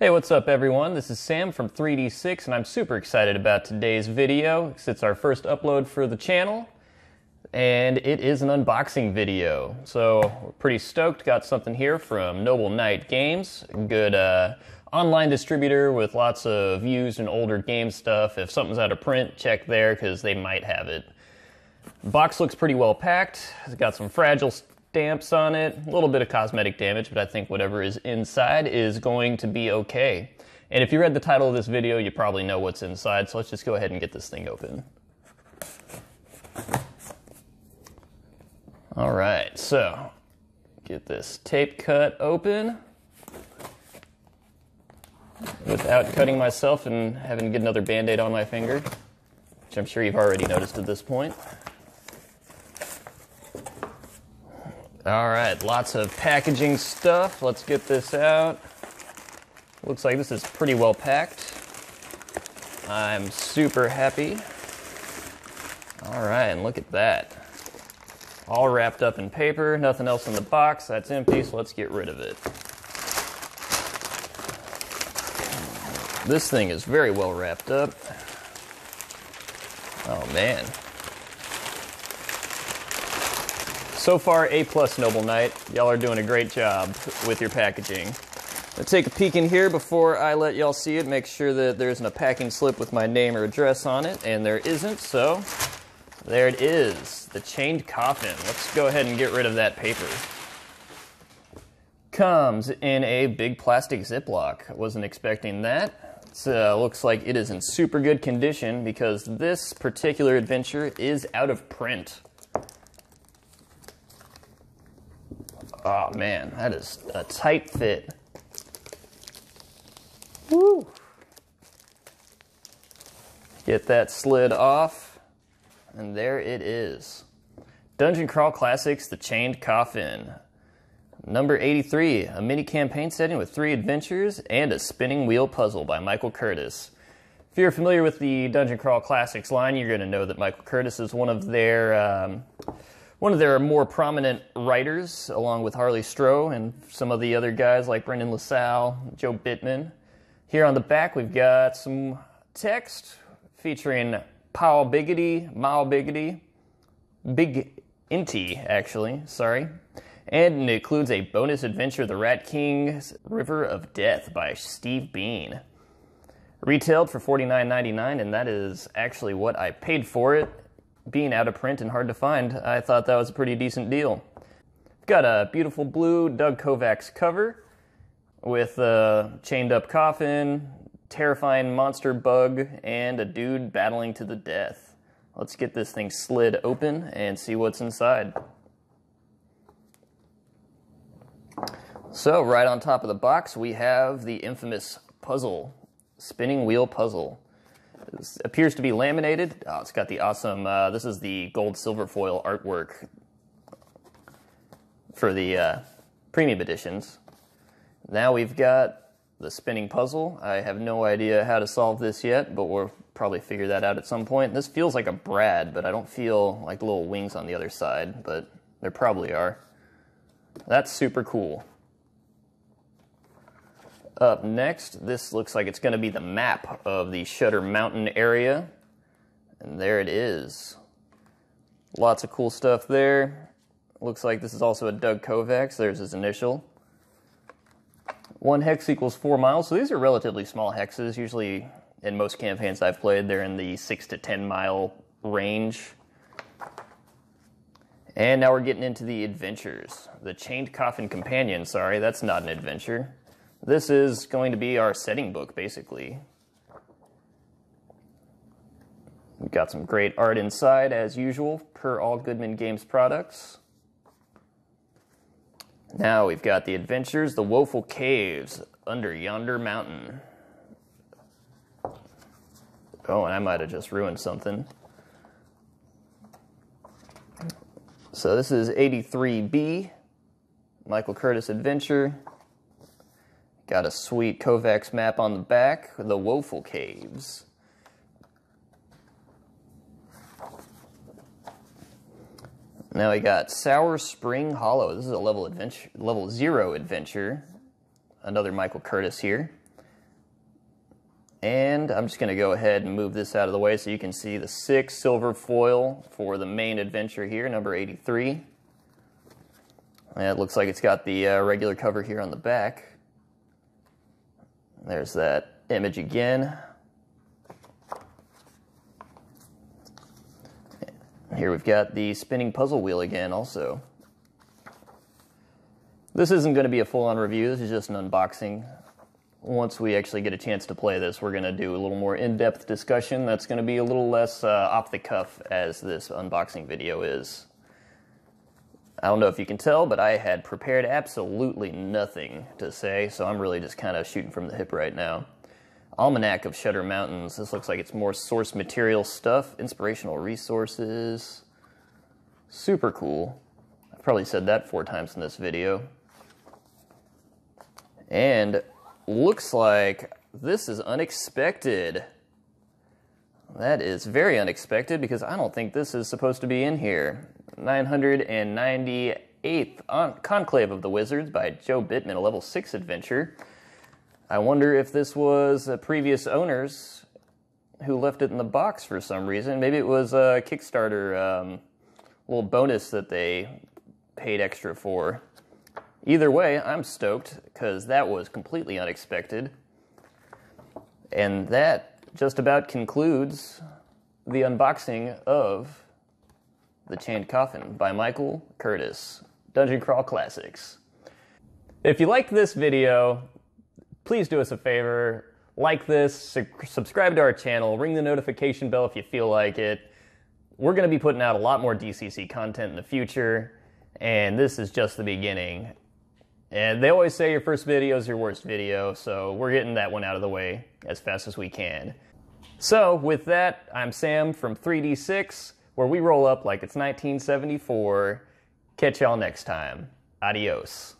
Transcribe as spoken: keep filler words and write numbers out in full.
Hey, what's up everyone? This is Sam from three D six and I'm super excited about today's video because it's our first upload for the channel and it is an unboxing video. So we're pretty stoked. Got something here from Noble Knight Games, a good uh, online distributor with lots of used and older game stuff. If something's out of print, check there because they might have it. The box looks pretty well packed. It's got some fragile stuff, stamps on it, a little bit of cosmetic damage, but I think whatever is inside is going to be okay. And if you read the title of this video, you probably know what's inside, so let's just go ahead and get this thing open. All right, so get this tape cut open without cutting myself and having to get another Band-Aid on my finger, which I'm sure you've already noticed at this point. All right, lots of packaging stuff. Let's get this out. Looks like this is pretty well packed. I'm super happy. All right, and look at that. All wrapped up in paper, nothing else in the box. That's empty, so let's get rid of it. This thing is very well wrapped up. Oh man. So far, A plus, Noble Knight. Y'all are doing a great job with your packaging. Let's take a peek in here before I let y'all see it. Make sure that there isn't a packing slip with my name or address on it, and there isn't, so there it is, the Chained Coffin. Let's go ahead and get rid of that paper. Comes in a big plastic Ziploc. I wasn't expecting that. It uh, looks like it is in super good condition because this particular adventure is out of print. Oh man, that is a tight fit. Woo! Get that slid off, and there it is. Dungeon Crawl Classics, The Chained Coffin. Number eighty-three, a mini campaign setting with three adventures and a spinning wheel puzzle by Michael Curtis. If you're familiar with the Dungeon Crawl Classics line, you're gonna know that Michael Curtis is one of their, um, One of their more prominent writers, along with Harley Stroh and some of the other guys like Brendan LaSalle, Jobe Bittman. Here on the back, we've got some text featuring Powell Biggity, Mal Biggity, Big Inty, actually, sorry. And it includes a bonus adventure, The Rat King's River of Death by Steve Bean. Retailed for forty-nine ninety-nine, and that is actually what I paid for it. Being out of print and hard to find, I thought that was a pretty decent deal. Got a beautiful blue Doug Kovacs cover with a chained up coffin, terrifying monster bug, and a dude battling to the death. Let's get this thing slid open and see what's inside. So right on top of the box we have the infamous puzzle, spinning wheel puzzle. This appears to be laminated. Oh, it's got the awesome, uh, this is the gold silver foil artwork for the uh, premium editions. Now we've got the spinning puzzle. I have no idea how to solve this yet, but we'll probably figure that out at some point. This feels like a brad, but I don't feel like little wings on the other side, but there probably are. That's super cool. Up next, this looks like it's going to be the map of the Shudder Mountain area, and there it is. Lots of cool stuff there. Looks like this is also a Doug Kovacs. There's his initial. One hex equals four miles, so these are relatively small hexes. Usually, in most campaigns I've played, they're in the six to ten mile range. And now we're getting into the adventures. The Chained Coffin Companion, sorry, that's not an adventure. This is going to be our setting book, basically. We've got some great art inside, as usual, per all Goodman Games products. Now we've got the adventures, the Woeful Caves under Yonder Mountain. Oh, and I might have just ruined something. So this is eighty-three B, Michael Curtis adventure. Got a sweet Kovacs map on the back, the Woeful Caves. Now we got Sour Spring Hollow. This is a level adventure, level zero adventure. Another Michael Curtis here. And I'm just going to go ahead and move this out of the way so you can see the six silver foil for the main adventure here, number eighty-three. And it looks like it's got the uh, regular cover here on the back. There's that image again. Here we've got the spinning puzzle wheel again also. This isn't going to be a full-on review, this is just an unboxing. Once we actually get a chance to play this, we're going to do a little more in-depth discussion that's going to be a little less uh, off the cuff as this unboxing video is. I don't know if you can tell, but I had prepared absolutely nothing to say, so I'm really just kind of shooting from the hip right now. Almanac of Shudder Mountains. This looks like it's more source material stuff, inspirational resources. Super cool. I've probably said that four times in this video. And looks like this is unexpected. That is very unexpected because I don't think this is supposed to be in here. nine hundred ninety-eighth Conclave of the Wizards by Jobe Bittman, a level six adventure. I wonder if this was uh, previous owners who left it in the box for some reason. Maybe it was a Kickstarter um, little bonus that they paid extra for. Either way, I'm stoked because that was completely unexpected. And that just about concludes the unboxing of The Chained Coffin by Michael Curtis, Dungeon Crawl Classics. If you liked this video, please do us a favor, like this, su subscribe to our channel, ring the notification bell if you feel like it. We're going to be putting out a lot more D C C content in the future, and this is just the beginning. And they always say your first video is your worst video, so we're getting that one out of the way as fast as we can. So, with that, I'm Sam from three D six, where we roll up like it's nineteen seventy-four. Catch y'all next time. Adios.